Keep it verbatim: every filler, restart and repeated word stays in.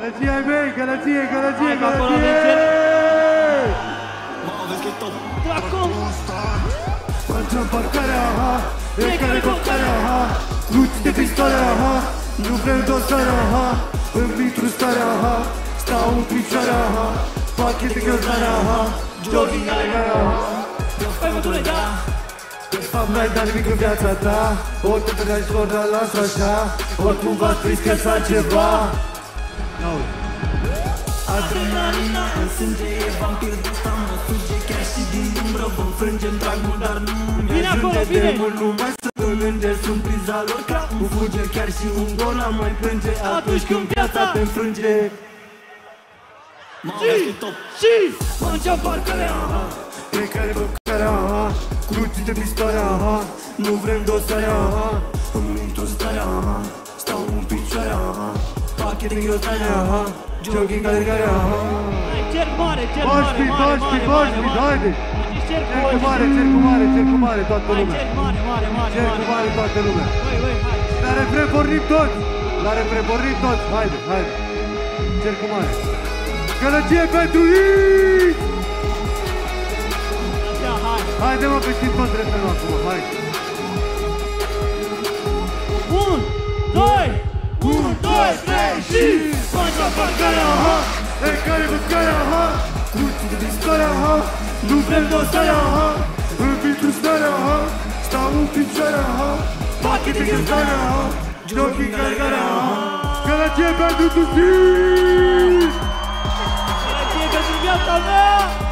Gălăgie, băi, gălăgie, gălăgie, gălăgie! Acum! Pentru împărcarea, aha! Fiecare copcare, aha! Luți de pistole, aha! Nu vrem dosare, aha! Îmi intru stare, aha! Stau în picioare, aha! Pachet de gălzare, aha! Georgina legare, aha! Păi mătule, da! Am n-ai dat nimic în viața ta, ori te păreai și ori n-ai las-o așa, ori cumva ați prins că s-a ceva. Adrenalina în sânge e vampir, de-asta mă suge, chiar și din umbră vă înfrângem dragul, dar nu mi-aș ajunge de mult, numai să-mi îngeri surpriza lor ca un fulger, chiar și un gol am mai plânge atunci când viața te înfrânge. Mă înceam parcărea, aha, plecare băcarea, aha, cruții de pistole, aha, nu vrem dosarea, aha, îmi intru starea, aha, stau în picioare, aha, pachet în ghiotare, aha, jogging alergarea, aha. Cer mare, cer mare, mare, mare, mare, mare, cer cu mare, cer cu mare, cer cu mare, toată lumea, cer cu mare, toată lumea, la refren pornim toți, la refren pornim toți, haide, haide, cer cu mare. Gălăgie pentru ei! Haide mă, pe știm tot refrenul acum, hai! unu, doi, unu, doi, trei și... Faci la parcare, aha! Ecare bătcare, aha! Cuții de distoare, aha! Nu vrem dosare, aha! Îmi vitru stare, aha! Stau în picioare, aha! Pachet de gândare, aha! Jogging alergare, aha! Gălăgie pentru tuții! Gălăgie pentru viața mea!